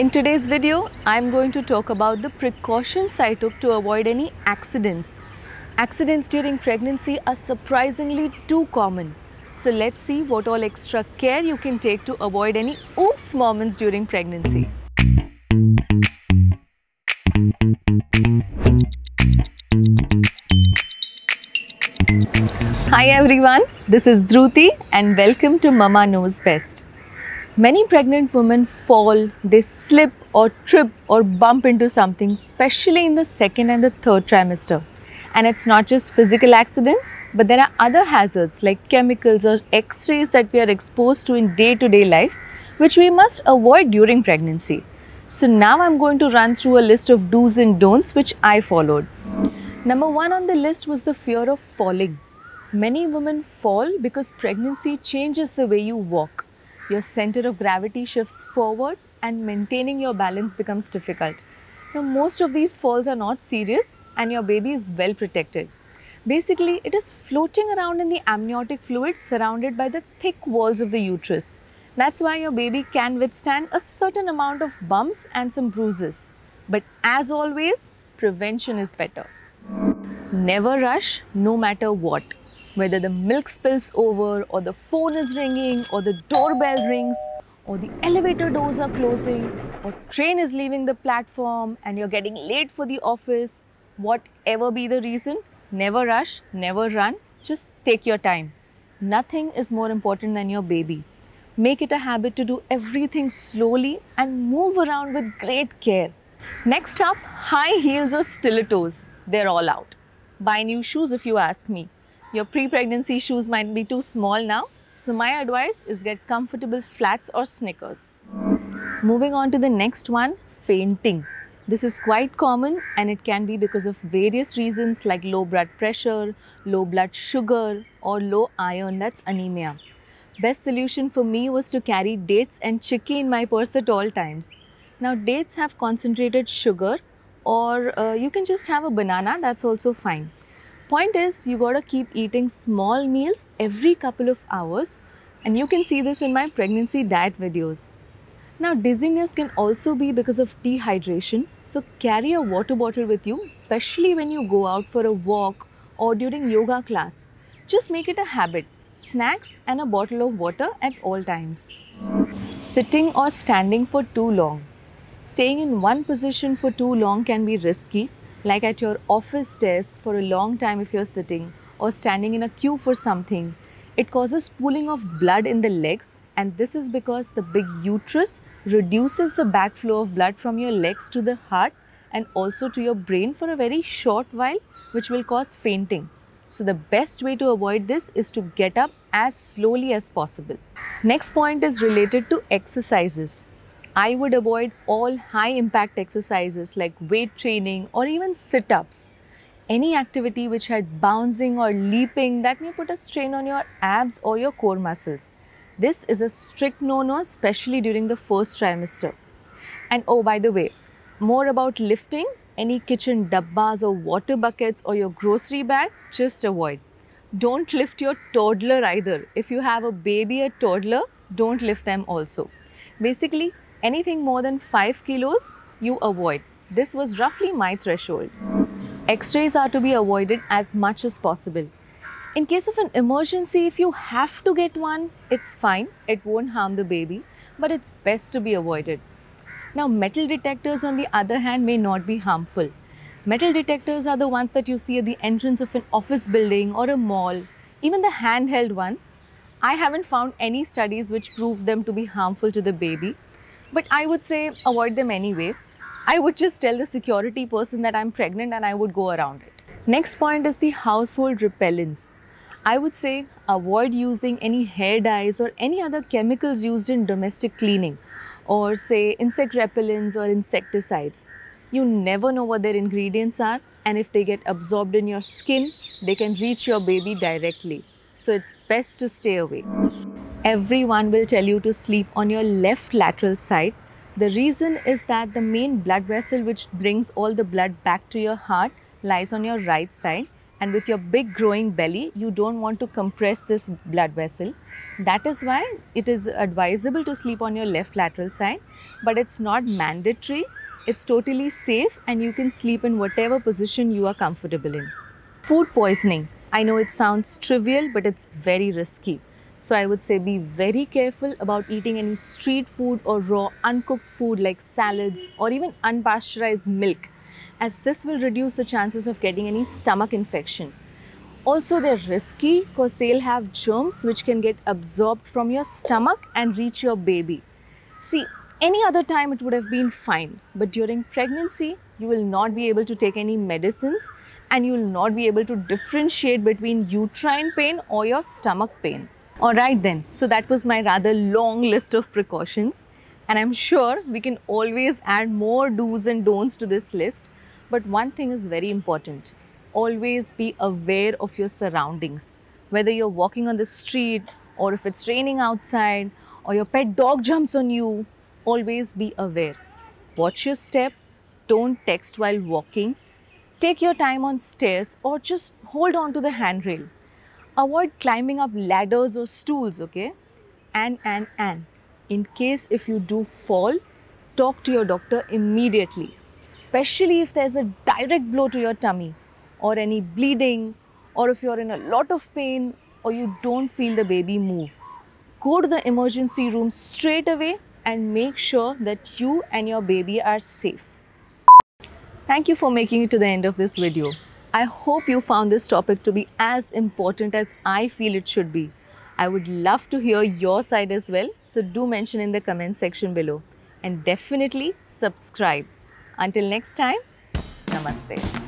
In today's video, I'm going to talk about the precautions I took to avoid any accidents. Accidents during pregnancy are surprisingly too common. So let's see what all extra care you can take to avoid any oops moments during pregnancy. Hi everyone, this is Druhti and welcome to Mama Knows Best. Many pregnant women fall, they slip or trip or bump into something, especially in the second and the third trimester. And it's not just physical accidents, but there are other hazards like chemicals or x-rays that we are exposed to in day-to-day life, which we must avoid during pregnancy. So now I'm going to run through a list of do's and don'ts which I followed. Number one on the list was the fear of falling. Many women fall because pregnancy changes the way you walk. Your center of gravity shifts forward and maintaining your balance becomes difficult. Now, most of these falls are not serious and your baby is well protected. Basically, it is floating around in the amniotic fluid surrounded by the thick walls of the uterus. That's why your baby can withstand a certain amount of bumps and some bruises. But as always, prevention is better. Never rush, no matter what. Whether the milk spills over, or the phone is ringing, or the doorbell rings, or the elevator doors are closing, or train is leaving the platform and you're getting late for the office, whatever be the reason, never rush, never run, just take your time. Nothing is more important than your baby. Make it a habit to do everything slowly and move around with great care. Next up, high heels or stilettos, they're all out. Buy new shoes if you ask me. Your pre-pregnancy shoes might be too small now, so my advice is get comfortable flats or sneakers. Moving on to the next one, fainting. This is quite common and it can be because of various reasons like low blood pressure, low blood sugar or low iron, that's anemia. Best solution for me was to carry dates and chicky in my purse at all times. Now dates have concentrated sugar or you can just have a banana, that's also fine. Point is, you gotta keep eating small meals every couple of hours and you can see this in my pregnancy diet videos. Now dizziness can also be because of dehydration, so carry a water bottle with you, especially when you go out for a walk or during yoga class. Just make it a habit, snacks and a bottle of water at all times. Sitting or standing for too long. Staying in one position for too long can be risky. Like at your office desk for a long time if you're sitting or standing in a queue for something. It causes pooling of blood in the legs and this is because the big uterus reduces the backflow of blood from your legs to the heart and also to your brain for a very short while, which will cause fainting. So the best way to avoid this is to get up as slowly as possible. Next point is related to exercises. I would avoid all high-impact exercises like weight training or even sit-ups. Any activity which had bouncing or leaping that may put a strain on your abs or your core muscles. This is a strict no-no, especially during the first trimester. And oh, by the way, more about lifting, any kitchen dabbas or water buckets or your grocery bag, just avoid. Don't lift your toddler either. If you have a baby, a toddler, don't lift them also. Basically, anything more than 5 kilos, you avoid. This was roughly my threshold. X-rays are to be avoided as much as possible. In case of an emergency, if you have to get one, it's fine. It won't harm the baby, but it's best to be avoided. Now, metal detectors on the other hand may not be harmful. Metal detectors are the ones that you see at the entrance of an office building or a mall, even the handheld ones. I haven't found any studies which prove them to be harmful to the baby. But I would say avoid them anyway. I would just tell the security person that I'm pregnant and I would go around it. Next point is the household repellents. I would say avoid using any hair dyes or any other chemicals used in domestic cleaning or say insect repellents or insecticides. You never know what their ingredients are and if they get absorbed in your skin, they can reach your baby directly. So it's best to stay away. Everyone will tell you to sleep on your left lateral side. The reason is that the main blood vessel which brings all the blood back to your heart lies on your right side and with your big growing belly, you don't want to compress this blood vessel. That is why it is advisable to sleep on your left lateral side, but it's not mandatory. It's totally safe and you can sleep in whatever position you are comfortable in. Food poisoning. I know it sounds trivial, but it's very risky. So I would say be very careful about eating any street food or raw uncooked food like salads or even unpasteurized milk, as this will reduce the chances of getting any stomach infection. Also, they're risky because they'll have germs which can get absorbed from your stomach and reach your baby. See, any other time it would have been fine, but during pregnancy, you will not be able to take any medicines and you will not be able to differentiate between uterine pain or your stomach pain. Alright then, so that was my rather long list of precautions. And I'm sure we can always add more do's and don'ts to this list. But one thing is very important. Always be aware of your surroundings. Whether you're walking on the street or if it's raining outside or your pet dog jumps on you, always be aware. Watch your step. Don't text while walking. Take your time on stairs or just hold on to the handrail. Avoid climbing up ladders or stools, okay? And. In case if you do fall, talk to your doctor immediately, especially if there's a direct blow to your tummy or any bleeding or if you're in a lot of pain or you don't feel the baby move. Go to the emergency room straight away and make sure that you and your baby are safe. Thank you for making it to the end of this video. I hope you found this topic to be as important as I feel it should be. I would love to hear your side as well, so do mention in the comment section below. And definitely subscribe. Until next time, namaste.